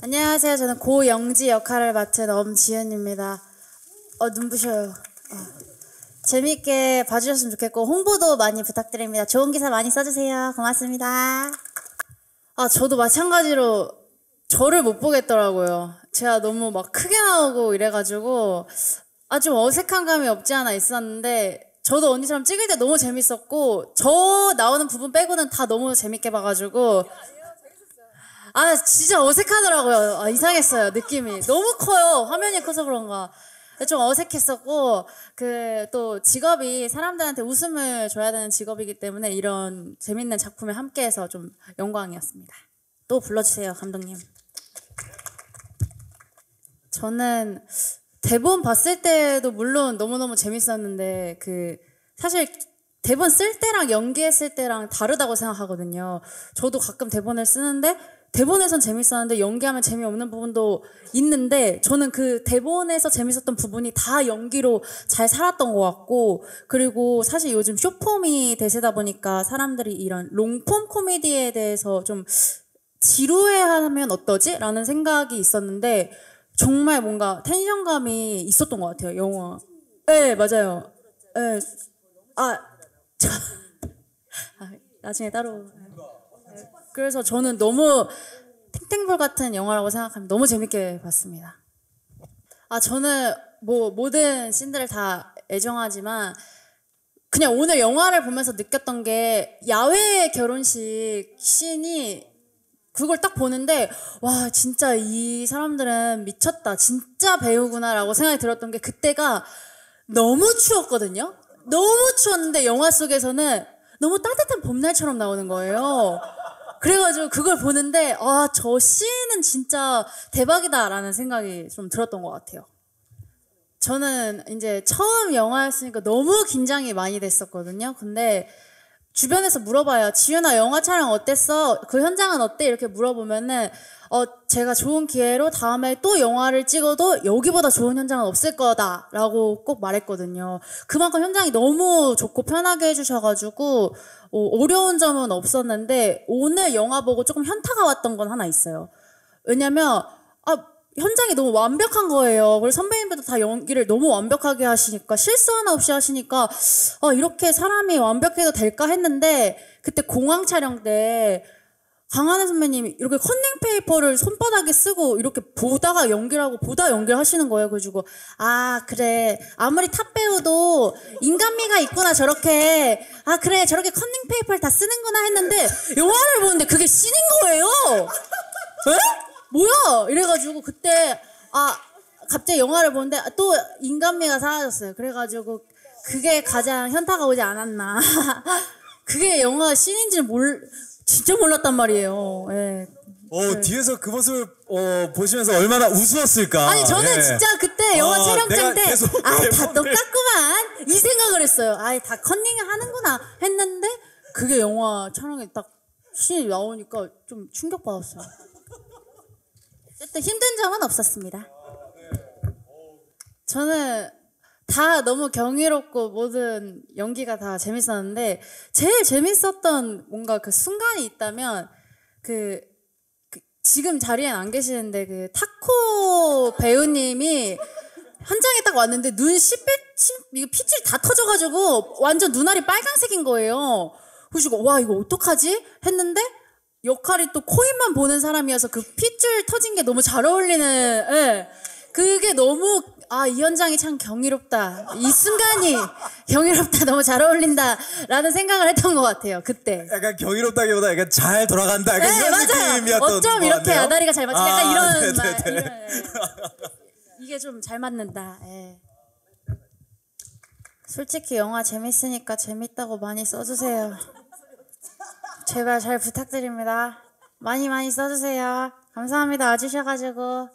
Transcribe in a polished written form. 안녕하세요. 저는 고영지 역할을 맡은 엄지은입니다. 눈부셔요. 재미있게 봐주셨으면 좋겠고 홍보도 많이 부탁드립니다. 좋은 기사 많이 써주세요. 고맙습니다. 저도 마찬가지로 저를 못 보겠더라고요. 제가 너무 막 크게 나오고 이래가지고 좀 어색한 감이 없지 않아 있었는데 저도 언니처럼 찍을 때 너무 재밌었고 저 나오는 부분 빼고는 다 너무 재밌게 봐가지고 진짜 어색하더라고요. 이상했어요. 느낌이 너무 커요. 화면이 커서 그런가 좀 어색했었고 또 직업이 사람들한테 웃음을 줘야 되는 직업이기 때문에 이런 재밌는 작품에 함께해서 좀 영광이었습니다. 또 불러주세요, 감독님. 저는 대본 봤을 때도 물론 너무너무 재밌었는데 사실 대본 쓸 때랑 연기했을 때랑 다르다고 생각하거든요. 저도 가끔 대본을 쓰는데 대본에선 재밌었는데 연기하면 재미없는 부분도 있는데 저는 대본에서 재밌었던 부분이 다 연기로 잘 살았던 것 같고 그리고 사실 요즘 숏폼이 대세다 보니까 사람들이 이런 롱폼 코미디에 대해서 좀 지루해하면 어떠지? 라는 생각이 있었는데 정말 뭔가 텐션감이 있었던 것 같아요. 영화. 네, 맞아요. 네. 나중에 따로. 그래서 저는 너무 탱탱볼 같은 영화라고 생각합니다. 너무 재밌게 봤습니다. 저는 모든 씬들을 다 애정하지만 그냥 오늘 영화를 보면서 느꼈던 게 야외 결혼식 씬이 그걸 딱 보는데 와 진짜 이 사람들은 미쳤다. 진짜 배우구나 라고 생각이 들었던 게 그때가 너무 추웠거든요. 너무 추웠는데 영화 속에서는 너무 따뜻한 봄날처럼 나오는 거예요. 그래가지고 그걸 보는데 저 씬은 진짜 대박이다 라는 생각이 좀 들었던 것 같아요. 저는 이제 처음 영화였으니까 너무 긴장이 많이 됐었거든요. 근데 주변에서 물어봐요. 지윤아 영화 촬영 어땠어? 그 현장은 어때? 이렇게 물어보면은 제가 좋은 기회로 다음에 또 영화를 찍어도 여기보다 좋은 현장은 없을 거다 라고 꼭 말했거든요. 그만큼 현장이 너무 좋고 편하게 해주셔가지고 어려운 점은 없었는데 오늘 영화 보고 조금 현타가 왔던 건 하나 있어요. 왜냐면 현장이 너무 완벽한 거예요. 그리고 선배님들도 다 연기를 너무 완벽하게 하시니까 실수 하나 없이 하시니까 이렇게 사람이 완벽해도 될까 했는데 그때 공항 촬영 때 강하늘 선배님이 이렇게 컨닝페이퍼를 손바닥에 쓰고 이렇게 보다가 연기를 하고 보다 연기를 하시는 거예요. 그래가지고 그래 아무리 탑배우도 인간미가 있구나 저렇게 그래 저렇게 컨닝페이퍼를 다 쓰는구나 했는데 영화를 보는데 그게 씬인 거예요. 에? 뭐야? 이래가지고 그때 갑자기 영화를 보는데 또 인간미가 사라졌어요. 그래가지고 그게 가장 현타가 오지 않았나. 그게 영화 씬인지는 진짜 몰랐단 말이에요. 예. 뒤에서 그 모습을 보시면서 얼마나 우스웠을까. 아니 저는 예. 진짜 그때 영화 촬영장 때 다 똑같구만 이 생각을 했어요. 다 컨닝을 하는구나 했는데 그게 영화 촬영에 딱 씬이 나오니까 좀 충격받았어요. 어쨌든 힘든 점은 없었습니다. 저는 다 너무 경이롭고 모든 연기가 다 재밌었는데 제일 재밌었던 뭔가 순간이 있다면 지금 자리엔 안 계시는데 타코 배우님이 현장에 딱 왔는데 핏줄이 다 터져가지고 완전 눈알이 빨간색인 거예요. 그래서 와 이거 어떡하지? 했는데 역할이 또 코인만 보는 사람이어서 핏줄 터진 게 너무 잘 어울리는 예. 그게 너무 이 현장이 참 경이롭다 이 순간이 경이롭다 너무 잘 어울린다 라는 생각을 했던 것 같아요. 그때 약간 경이롭다기보다 약간 잘 돌아간다 약간 네, 이런 맞아요. 느낌이었던 어쩜 이렇게 같네요. 아다리가 잘 맞지 약간 이런 말 예. 이게 좀 잘 맞는다 예. 솔직히 영화 재밌으니까 재밌다고 많이 써주세요. 제발 잘 부탁드립니다. 많이 많이 써주세요. 감사합니다. 와주셔가지고.